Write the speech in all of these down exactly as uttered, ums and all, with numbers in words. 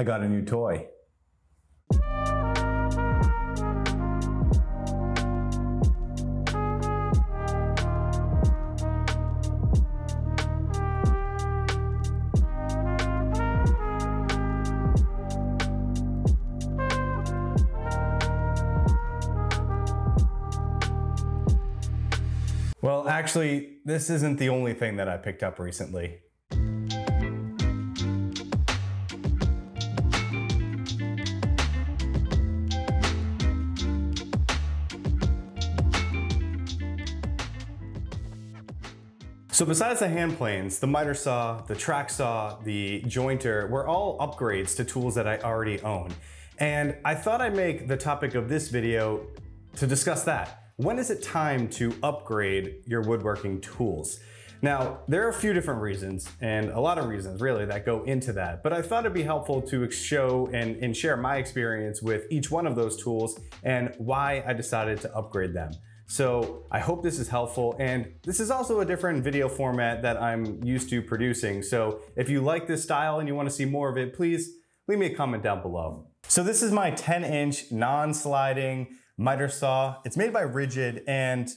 I got a new toy. Well, actually, this isn't the only thing that I picked up recently. So besides the hand planes, the miter saw, the track saw, the jointer were all upgrades to tools that I already own. And I thought I'd make the topic of this video to discuss that. When is it time to upgrade your woodworking tools? Now, there are a few different reasons, and a lot of reasons really that go into that, but I thought it'd be helpful to show and, and share my experience with each one of those tools and why I decided to upgrade them. So I hope this is helpful, and this is also a different video format that I'm used to producing. So if you like this style and you want to see more of it, please leave me a comment down below. So this is my ten inch non-sliding miter saw. It's made by Rigid and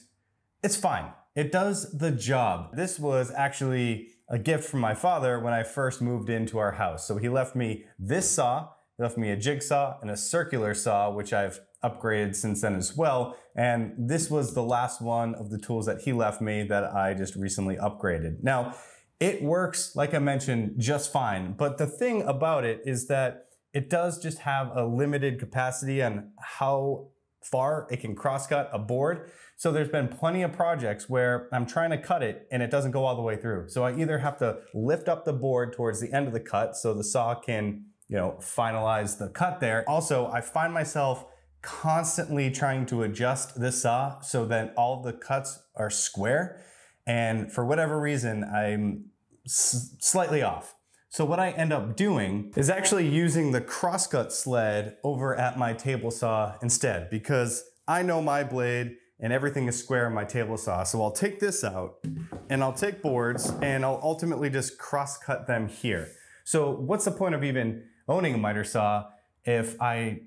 it's fine. It does the job. This was actually a gift from my father when I first moved into our house. So he left me this saw, he left me a jigsaw and a circular saw, which I've upgraded since then as well. And this was the last one of the tools that he left me that I just recently upgraded. Now, it works, like I mentioned, just fine. But the thing about it is that it does just have a limited capacity on how far it can crosscut a board. So there's been plenty of projects where I'm trying to cut it and it doesn't go all the way through. So I either have to lift up the board towards the end of the cut so the saw can, you know, finalize the cut there. Also, I find myself constantly trying to adjust the saw so that all the cuts are square. And for whatever reason, I'm s slightly off. So what I end up doing is actually using the crosscut sled over at my table saw instead, because I know my blade and everything is square in my table saw. So I'll take this out and I'll take boards and I'll ultimately just crosscut them here. So what's the point of even owning a miter saw if I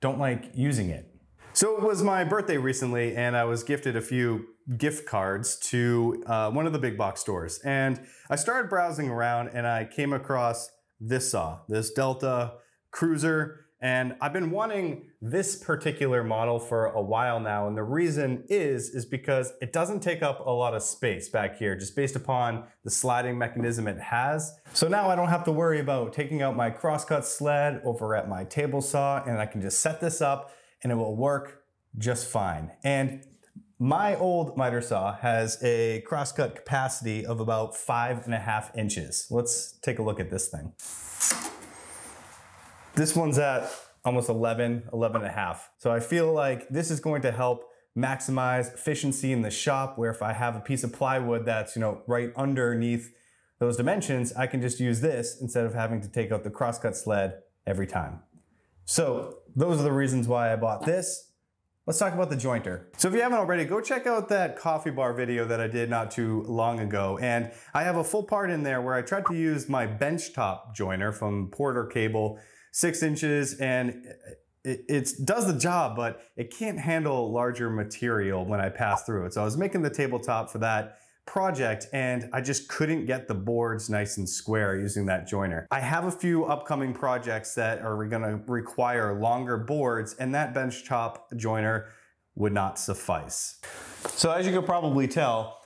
don't like using it? So it was my birthday recently and I was gifted a few gift cards to uh, one of the big box stores. And I started browsing around and I came across this saw, this Delta Cruiser. And I've been wanting this particular model for a while now. And the reason is, is because it doesn't take up a lot of space back here, just based upon the sliding mechanism it has. So now I don't have to worry about taking out my crosscut sled over at my table saw, and I can just set this up and it will work just fine. And my old miter saw has a crosscut capacity of about five and a half inches. Let's take a look at this thing. This one's at almost eleven, eleven and a half. So I feel like this is going to help maximize efficiency in the shop, where if I have a piece of plywood that's, you know, right underneath those dimensions, I can just use this instead of having to take out the crosscut sled every time. So those are the reasons why I bought this. Let's talk about the jointer. So if you haven't already, go check out that coffee bar video that I did not too long ago. And I have a full part in there where I tried to use my benchtop jointer from Porter Cable, six inches, and it it's, does the job, but it can't handle larger material when I pass through it. So I was making the tabletop for that project and I just couldn't get the boards nice and square using that jointer. I have a few upcoming projects that are gonna require longer boards and that benchtop jointer would not suffice. So as you can probably tell,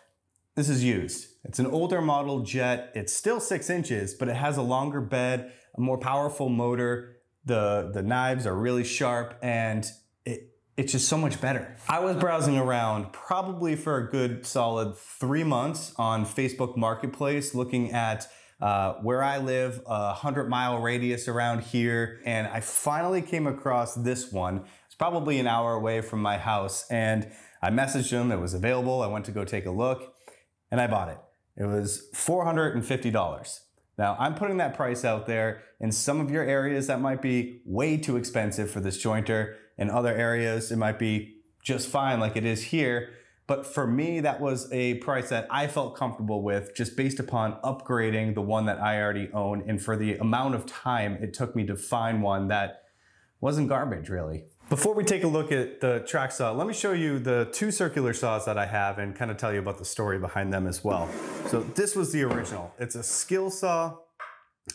this is used. It's an older model Jet. It's still six inches, but it has a longer bed, a more powerful motor. The, the knives are really sharp and it, it's just so much better. I was browsing around probably for a good solid three months on Facebook Marketplace, looking at uh, where I live, a hundred mile radius around here. And I finally came across this one. It's probably an hour away from my house. And I messaged them, it was available. I went to go take a look and I bought it. It was four hundred fifty dollars. Now, I'm putting that price out there. In some of your areas, that might be way too expensive for this jointer. In other areas, it might be just fine like it is here. But for me, that was a price that I felt comfortable with just based upon upgrading the one that I already own and for the amount of time it took me to find one that wasn't garbage, really. Before we take a look at the track saw, let me show you the two circular saws that I have and kind of tell you about the story behind them as well. So this was the original. It's a Skill saw.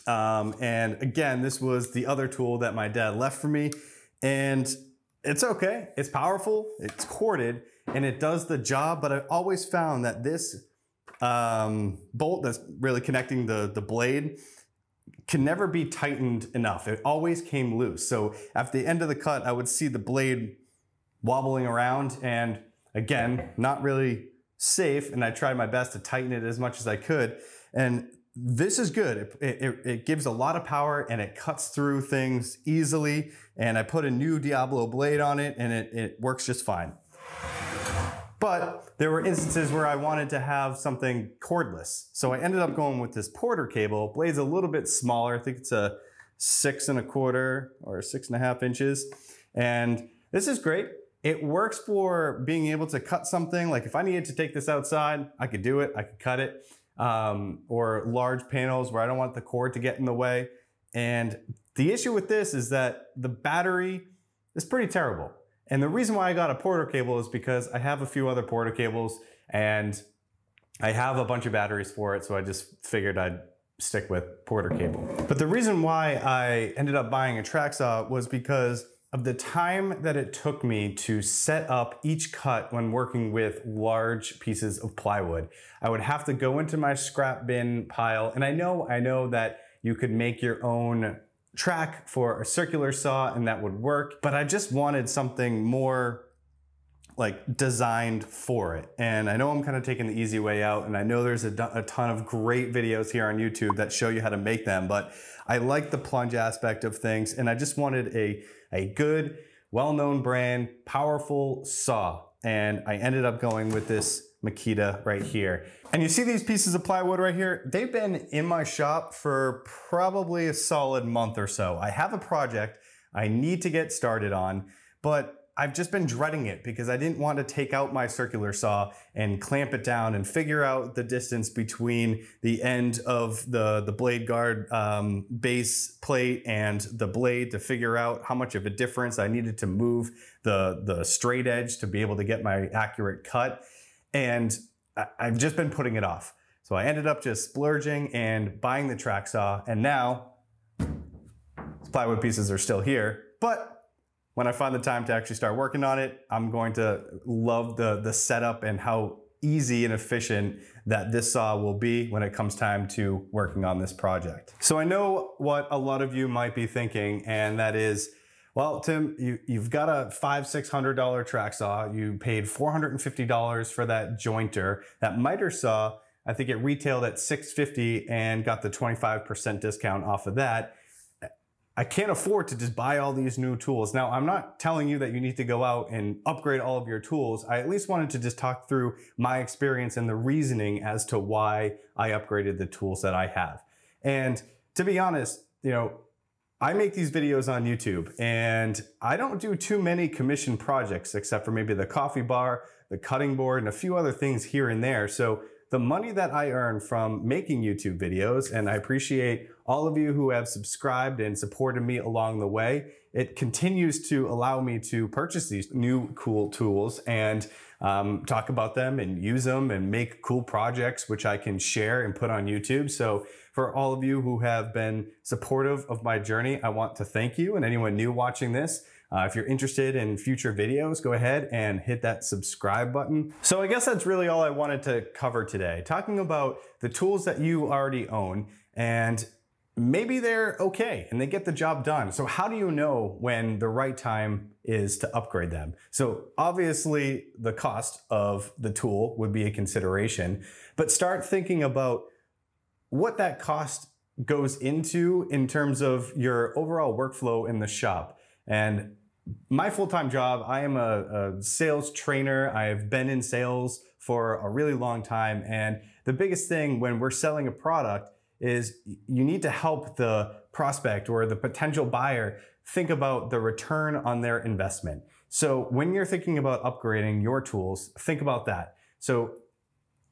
Um, and again, this was the other tool that my dad left for me. And it's okay, it's powerful, it's corded, and it does the job, but I've always found that this um, bolt that's really connecting the, the blade can never be tightened enough. It always came loose. So at the end of the cut, I would see the blade wobbling around and again, not really safe. And I tried my best to tighten it as much as I could. And this is good. It, it, it gives a lot of power and it cuts through things easily. And I put a new Diablo blade on it and it, it works just fine. But there were instances where I wanted to have something cordless. So I ended up going with this Porter Cable. Blade's a little bit smaller. I think it's a six and a quarter or six and a half inches. And this is great. It works for being able to cut something. Like if I needed to take this outside, I could do it, I could cut it. Um, or large panels where I don't want the cord to get in the way. And the issue with this is that the battery is pretty terrible. And the reason why I got a Porter Cable is because I have a few other Porter Cables and I have a bunch of batteries for it. So I just figured I'd stick with Porter Cable. But the reason why I ended up buying a track saw was because of the time that it took me to set up each cut when working with large pieces of plywood. I would have to go into my scrap bin pile, and I know, I know that you could make your own track for a circular saw and that would work, but I just wanted something more like designed for it. And I know I'm kind of taking the easy way out, and I know there's a, a ton of great videos here on YouTube that show you how to make them, but I like the plunge aspect of things, and I just wanted a, a good, well-known brand, powerful saw. And I ended up going with this Makita right here. And you see these pieces of plywood right here? They've been in my shop for probably a solid month or so. I have a project I need to get started on, but I've just been dreading it because I didn't want to take out my circular saw and clamp it down and figure out the distance between the end of the, the blade guard um, base plate and the blade to figure out how much of a difference I needed to move the, the straight edge to be able to get my accurate cut. And I, I've just been putting it off. So I ended up just splurging and buying the track saw. And now these plywood pieces are still here, but when I find the time to actually start working on it, I'm going to love the, the setup and how easy and efficient that this saw will be when it comes time to working on this project. So I know what a lot of you might be thinking, and that is, well, Tim, you, you've got a five hundred, six hundred dollar track saw. You paid four hundred fifty dollars for that jointer. That miter saw, I think it retailed at six hundred fifty dollars and got the twenty-five percent discount off of that. I can't afford to just buy all these new tools. Now, I'm not telling you that you need to go out and upgrade all of your tools. I at least wanted to just talk through my experience and the reasoning as to why I upgraded the tools that I have. And to be honest, you know, I make these videos on YouTube and I don't do too many commission projects except for maybe the coffee bar, the cutting board, and a few other things here and there. So the money that I earn from making YouTube videos, and I appreciate all of you who have subscribed and supported me along the way, it continues to allow me to purchase these new cool tools and um, talk about them and use them and make cool projects, which I can share and put on YouTube. So for all of you who have been supportive of my journey, I want to thank you. And anyone new watching this, Uh, if you're interested in future videos, go ahead and hit that subscribe button. So I guess that's really all I wanted to cover today, talking about the tools that you already own, and maybe they're okay and they get the job done. So how do you know when the right time is to upgrade them? So obviously the cost of the tool would be a consideration, but start thinking about what that cost goes into in terms of your overall workflow in the shop. And my full-time job, I am a, a sales trainer. I've been in sales for a really long time. And the biggest thing when we're selling a product is you need to help the prospect or the potential buyer think about the return on their investment. So when you're thinking about upgrading your tools, think about that. So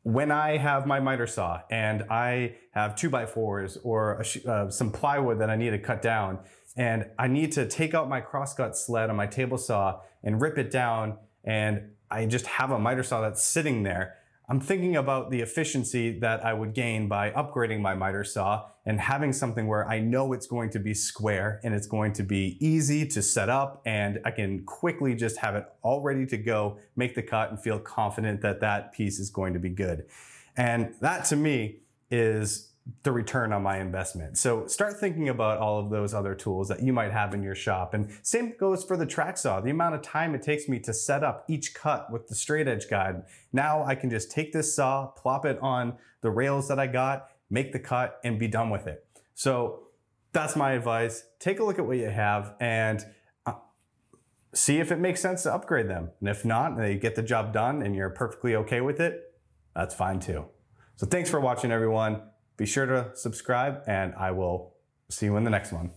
when I have my miter saw and I have two by fours or a, uh, some plywood that I need to cut down, and I need to take out my crosscut sled on my table saw and rip it down, and I just have a miter saw that's sitting there, I'm thinking about the efficiency that I would gain by upgrading my miter saw and having something where I know it's going to be square and it's going to be easy to set up, and I can quickly just have it all ready to go, make the cut, and feel confident that that piece is going to be good. And that to me is the return on my investment. So start thinking about all of those other tools that you might have in your shop. And same goes for the track saw. The amount of time it takes me to set up each cut with the straight edge guide. Now I can just take this saw, plop it on the rails that I got, make the cut, and be done with it. So that's my advice. Take a look at what you have and see if it makes sense to upgrade them. And if not, they get the job done and you're perfectly okay with it, that's fine too. So thanks for watching, everyone. Be sure to subscribe, and I will see you in the next one.